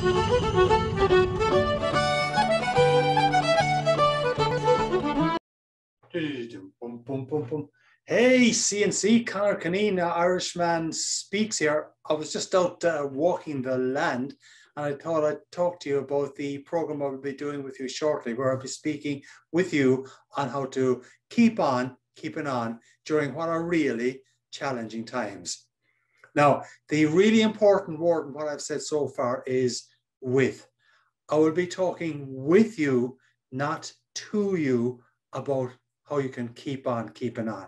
Hey, CNC, Conor Cunneen, Irishman Speaks here. I was just out walking the land, and I thought I'd talk to you about the program I'll be doing with you shortly, where I'll be speaking with you on how to keep on keeping on during what are really challenging times. Now, the really important word in what I've said so far is with. I will be talking with you, not to you, about how you can keep on keeping on.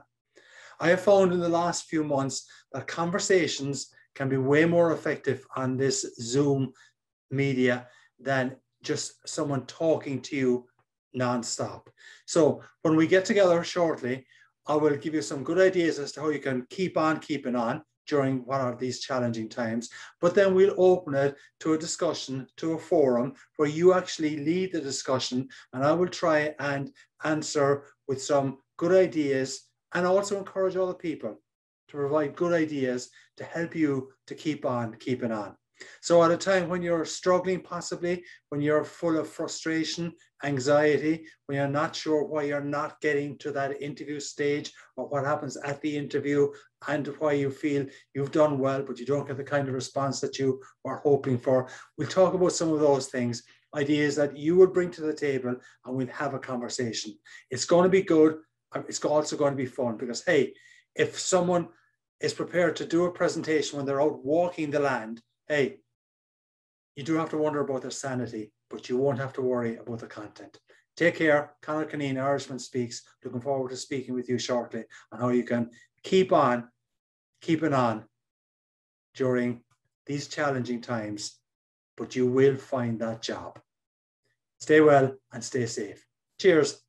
I have found in the last few months that conversations can be way more effective on this Zoom media than just someone talking to you nonstop. So when we get together shortly, I will give you some good ideas as to how you can keep on keeping on during one of these challenging times, but then we'll open it to a discussion, to a forum where you actually lead the discussion, and I will try and answer with some good ideas and also encourage other people to provide good ideas to help you to keep on keeping on. So at a time when you're struggling, possibly when you're full of frustration, anxiety, when you're not sure why you're not getting to that interview stage or what happens at the interview and why you feel you've done well, but you don't get the kind of response that you were hoping for, we'll talk about some of those things, ideas that you would bring to the table, and we'll have a conversation. It's going to be good. It's also going to be fun because, hey, if someone is prepared to do a presentation when they're out walking the land, hey, you do have to wonder about their sanity, but you won't have to worry about the content. Take care. Conor Cunneen, Irishman Speaks. Looking forward to speaking with you shortly on how you can keep on keeping on during these challenging times, but you will find that job. Stay well and stay safe. Cheers.